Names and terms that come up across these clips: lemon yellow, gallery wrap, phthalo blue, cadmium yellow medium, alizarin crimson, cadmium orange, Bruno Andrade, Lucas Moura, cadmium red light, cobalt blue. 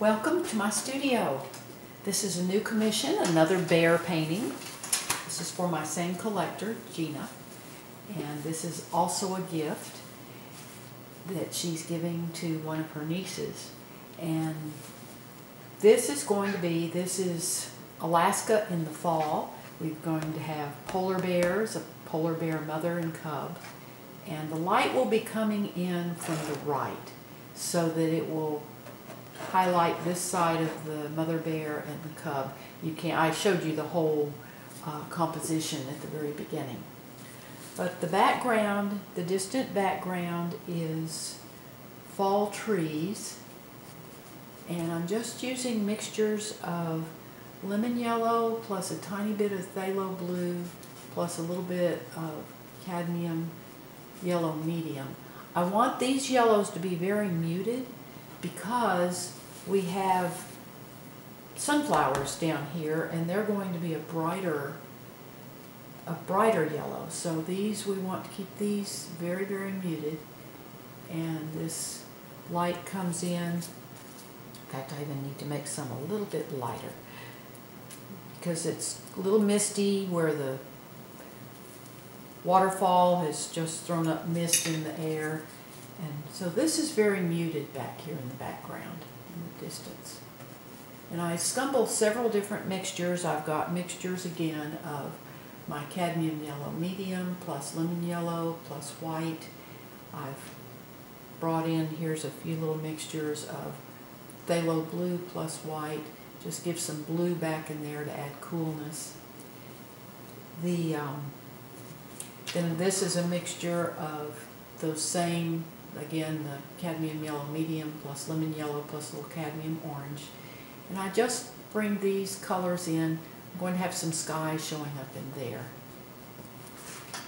Welcome to my studio. This is a new commission, another bear painting. This is for my same collector, Gina, and this is also a gift that she's giving to one of her nieces. And this is Alaska in the fall. We're going to have polar bears, a polar bear mother and cub, and the light will be coming in from the right so that it will highlight this side of the mother bear and the cub. I showed you the whole composition at the very beginning. But the background, the distant background, is fall trees, and I'm just using mixtures of lemon yellow plus a tiny bit of phthalo blue plus a little bit of cadmium yellow medium. I want these yellows to be very muted because we have sunflowers down here and they're going to be a brighter yellow. So these, we want to keep these very, very muted, and this light comes in. In fact, I even need to make some a little bit lighter because it's a little misty where the waterfall has just thrown up mist in the air. And so this is very muted back here in the background, in the distance. And I scumbled several different mixtures. I've got mixtures again of my cadmium yellow medium plus lemon yellow plus white. I've brought in, here's a few little mixtures of phthalo blue plus white. Just give some blue back in there to add coolness. Then this is a mixture of those same, again, the cadmium yellow medium plus lemon yellow plus a little cadmium orange. And I just bring these colors in. I'm going to have some sky showing up in there.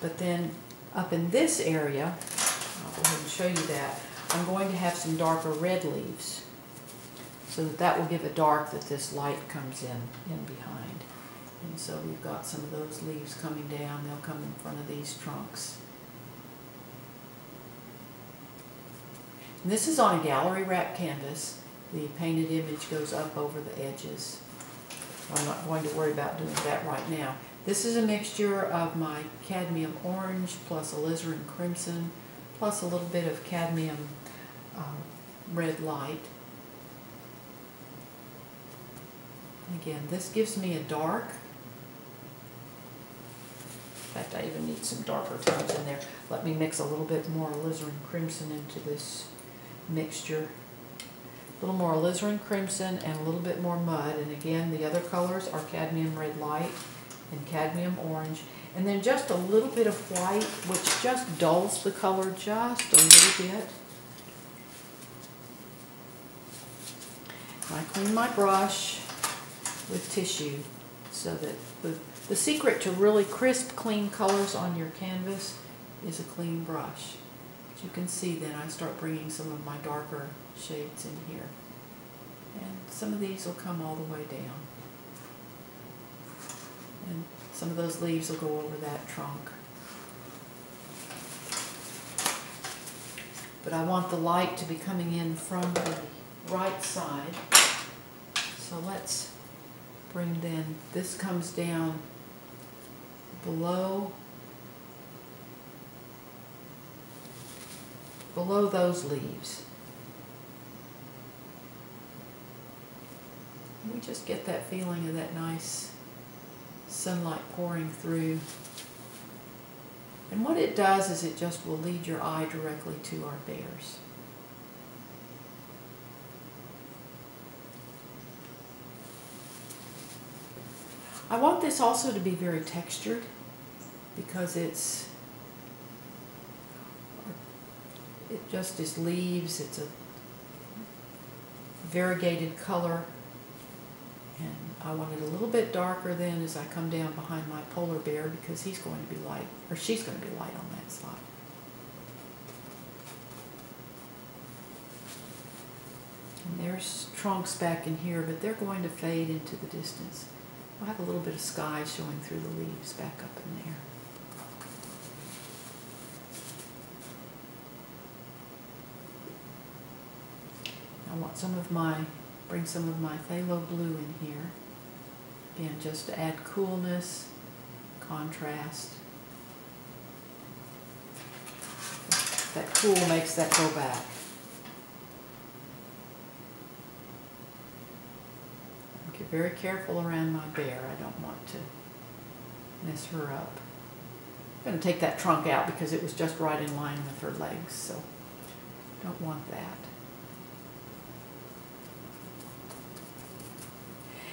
But then up in this area, I'll go ahead and show you that, I'm going to have some darker red leaves. So that will give a dark that this light comes in behind. And so we've got some of those leaves coming down. They'll come in front of these trunks. And this is on a gallery wrap canvas. The painted image goes up over the edges. I'm not going to worry about doing that right now. This is a mixture of my cadmium orange plus alizarin crimson plus a little bit of cadmium red light. Again, this gives me a dark. In fact, I even need some darker tones in there. Let me mix a little bit more alizarin crimson into this mixture. A little more alizarin crimson and a little bit more mud. And again, the other colors are cadmium red light and cadmium orange. And then just a little bit of white, which just dulls the color just a little bit. And I clean my brush with tissue so that the secret to really crisp, clean colors on your canvas is a clean brush. As you can see, then I start bringing some of my darker shades in here. And some of these will come all the way down. And some of those leaves will go over that trunk. But I want the light to be coming in from the right side. So let's bring then, this comes down below those leaves. We just get that feeling of that nice sunlight pouring through. And what it does is it just will lead your eye directly to our bears. I want this also to be very textured because it just is leaves, it's a variegated color, and I want it a little bit darker then as I come down behind my polar bear because he's going to be light, or she's going to be light on that side. And there's trunks back in here, but they're going to fade into the distance. I have a little bit of sky showing through the leaves back up in there. I want some of my bring some of my phthalo blue in here, again just to add coolness, contrast. That cool makes that go back. I'm very careful around my bear. I don't want to mess her up. I'm going to take that trunk out because it was just right in line with her legs, so don't want that.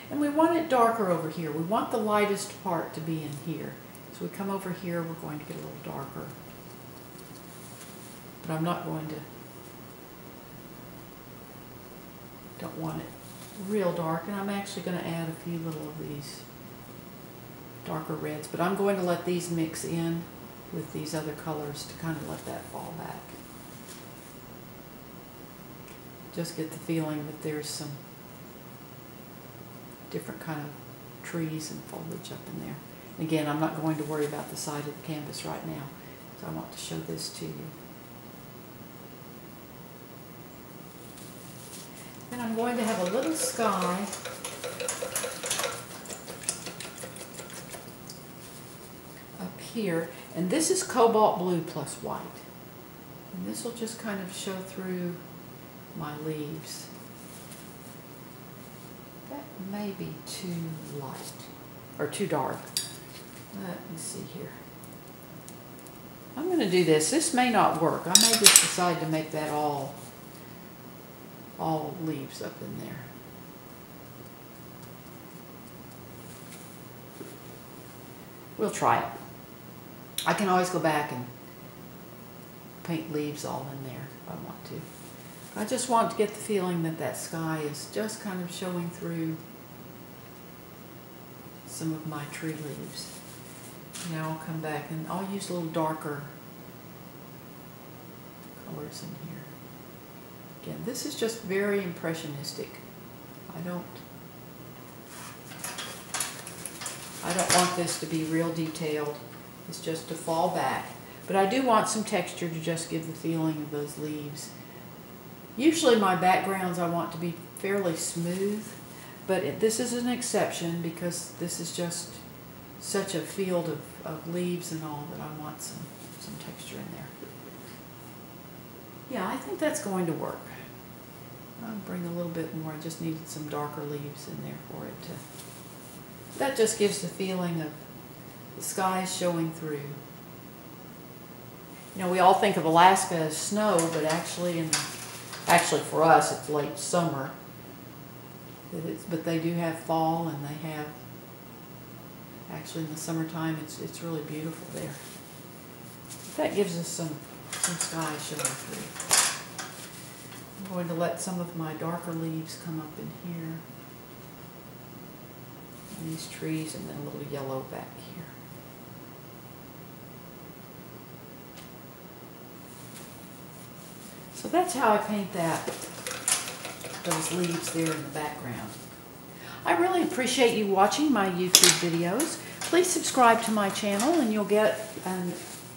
And we want it darker over here. We want the lightest part to be in here. So we come over here, we're going to get a little darker. But I'm not going to, don't want it real dark, and I'm actually going to add a few little of these darker reds, but I'm going to let these mix in with these other colors to kind of let that fall back. Just get the feeling that there's some different kind of trees and foliage up in there. And again, I'm not going to worry about the side of the canvas right now, so I want to show this to you. And I'm going to have a little sky. Up here, and this is cobalt blue plus white. And this will just kind of show through my leaves. That may be too light, or too dark. Let me see here. I'm going to do this. This may not work. I may just decide to make that all leaves up in there. We'll try it. I can always go back and paint leaves all in there if I want to. I just want to get the feeling that that sky is just kind of showing through some of my tree leaves. Now I'll come back and I'll use a little darker colors in here. Again, this is just very impressionistic. I don't want this to be real detailed. It's just to fall back. But I do want some texture to just give the feeling of those leaves. Usually my backgrounds I want to be fairly smooth, but this is an exception because this is just such a field of leaves and all that I want some texture in there. Yeah, I think that's going to work. I'll bring a little bit more. I just needed some darker leaves in there for it to... That just gives the feeling of the sky showing through. You know, we all think of Alaska as snow, but actually for us it's late summer. But they do have fall, and they have... Actually in the summertime it's really beautiful there. That gives us some sky showing through. I'm going to let some of my darker leaves come up in here, and these trees, and then a little yellow back here. So that's how I paint those leaves there in the background. I really appreciate you watching my YouTube videos. Please subscribe to my channel and you'll get a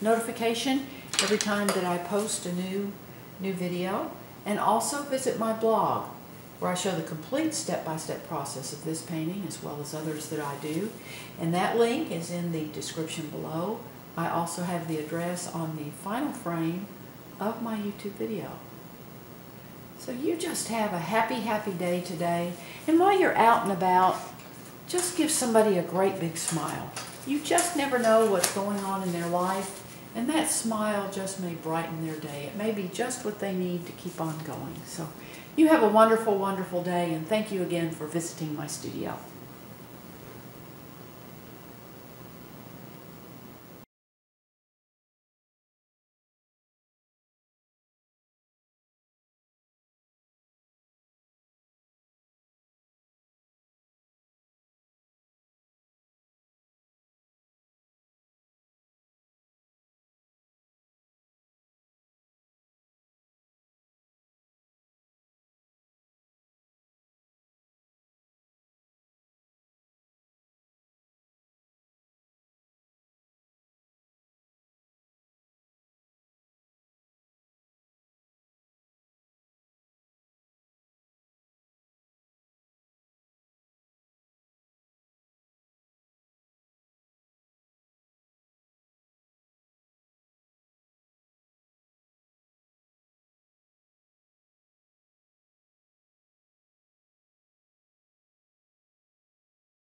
notification every time that I post a new video, and also visit my blog where I show the complete step-by-step process of this painting as well as others that I do, and that link is in the description below. I also have the address on the final frame of my YouTube video. So you just have a happy, happy day today, and while you're out and about, just give somebody a great big smile. You just never know what's going on in their life, and that smile just may brighten their day. It may be just what they need to keep on going. So you have a wonderful, wonderful day, and thank you again for visiting my studio.